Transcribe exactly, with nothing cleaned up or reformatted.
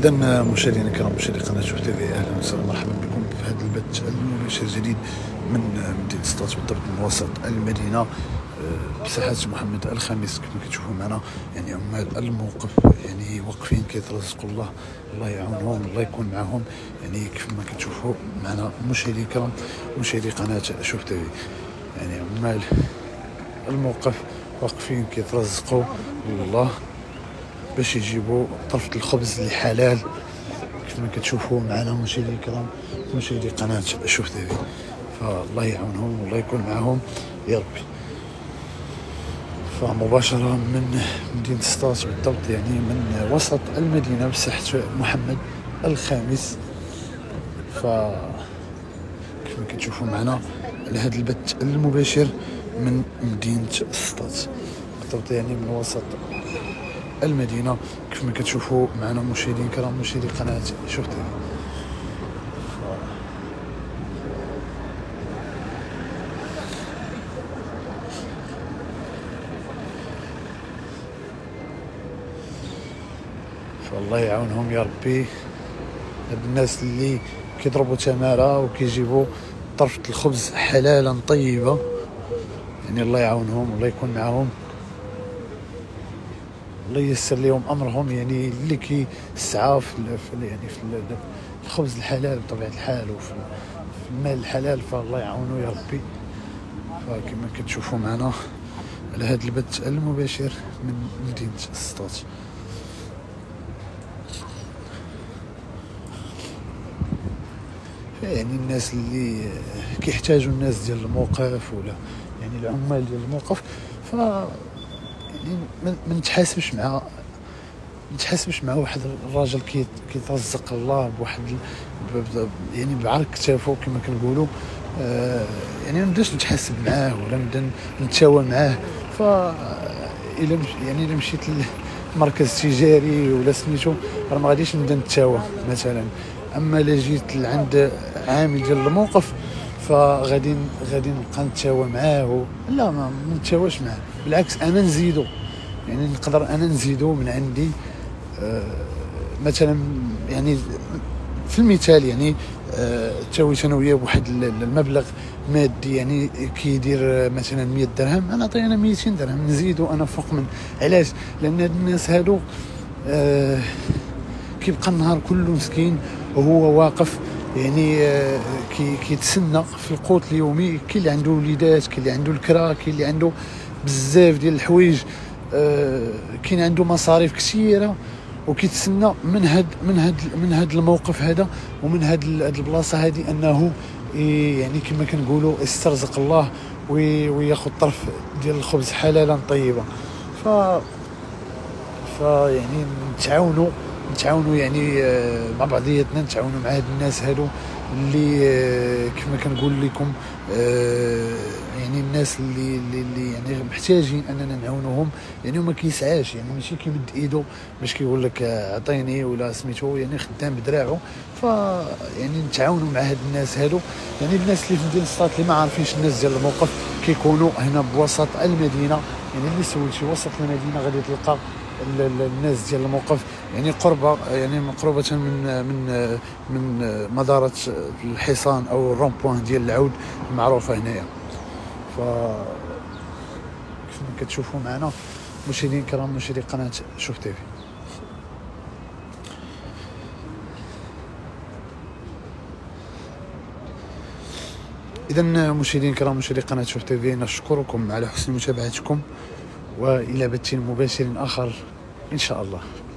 إذا مشاهدينا الكرام مشاهدي قناة شوف تي في، أهلا وسهلا مرحبا بكم في هذا البث المباشر الجديد من مدينة سطات بالضبط من وسط المدينة بساحات محمد الخامس. كما كتشوفوا معنا يعني عمال الموقف يعني واقفين كيترزقوا الله، الله يعاونهم الله يكون معهم. يعني كما كتشوفوا معنا مشاهدي الكرام مشاهدي قناة شوف تي في، يعني عمال الموقف واقفين كيترزقوا الله باش يجيبوا طرفة الخبز اللي حلال. كما كتشوفوا معنا مشاهدي الكرام مشاهدي قناة شوف تي في، فالله يعاونهم والله يكون معاهم يا ربي. فمباشرة من مدينة سطات بالضبط يعني من وسط المدينة بساحة محمد الخامس، ف كما كتشوفوا معنا لهذا البث المباشر من مدينة سطات بالضبط يعني من وسط المدينة. كما كتشوفوا معنا مشاهدين كرام مشاهدي قناة شوف تي في، فالله يعاونهم يا ربي هاد الناس اللي كيضربوا تمارة وكيجيبوا طرفة الخبز حلالا طيبة. يعني الله يعاونهم والله يكون معاهم الله ييسر لهم امرهم، يعني اللي كيسعى في يعني في الخبز الحلال بطبيعه الحال وفي المال الحلال، فالله يعاونو يا ربي. فكما كتشوفوا معنا على هذا البث المباشر من مدينه سطات. يعني الناس اللي كيحتاجوا الناس ديال الموقف ولا يعني العمال ديال الموقف، ف يعني ما نتحاسبش مع ما نتحاسبش مع واحد الراجل كيترزق الله بواحد يعني بعرق كتافو كما كنقولوا، آه يعني ما نبداش نتحاسب معاه ولا نبدا نتساوى معاه. ف الا يعني الا مشيت لمركز تجاري ولا سميتو راه ما غاديش نبدا نتساوى مثلا، اما الا جيت لعند عامل ديال الموقف فغادي غادي نبقى نتساوى معاه. لا ما نتساواش معاه، بالعكس انا نزيدو يعني نقدر انا نزيدو من عندي. آه مثلا يعني في المثال يعني آه تساويت انا وياه بواحد المبلغ مادي يعني كيدير مثلا مية درهم، انا عطينا ميتين درهم نزيدو انا فوق من. علاش؟ لان هاد الناس هادو آه كيبقى النهار كله مسكين وهو واقف يعني آه كي كيتسنى في القوت اليومي. كاين اللي عنده وليدات، كاين اللي عنده الكرا، كاين اللي عنده بزاف ديال الحوايج، آه كاين عنده مصاريف كثيره وكيتسنى من هاد من هاد من هاد الموقف هذا ومن هاد هاد البلاصه هذه انه يعني كما كنقولوا يسترزق الله وياخذ طرف ديال الخبز حلالا طيبه. ف ف يعني نتعاونوا نتعاونوا يعني آه مع بعضياتنا، نتعاونوا مع هاد الناس هادو اللي آه كما كنقول لكم آه يعني الناس اللي اللي يعني محتاجين اننا نعاونوهم. يعني وما كيسعاش يعني ماشي كيمد ايدو باش كيقول لك اعطيني ولا سميتو، يعني خدام بدراعو. ف يعني نتعاونوا مع هاد الناس هادو، يعني الناس اللي في مدينه سطات اللي ما عارفينش الناس ديال الموقف كيكونوا هنا بوسط المدينه. يعني اللي سولتي وسط المدينه غادي تلقى الناس ديال الموقف يعني قربه يعني مقربه من من من مداره الحصان او الرومبوان ديال العود المعروفه هنايا. ف كما كتشوفوا معنا مشاهدين كرام مشاهدي قناه شوف تي في، اذا مشاهدين كرام مشاهدي قناه شوف تي في نشكركم على حسن متابعتكم والى بث مباشر اخر ان شاء الله.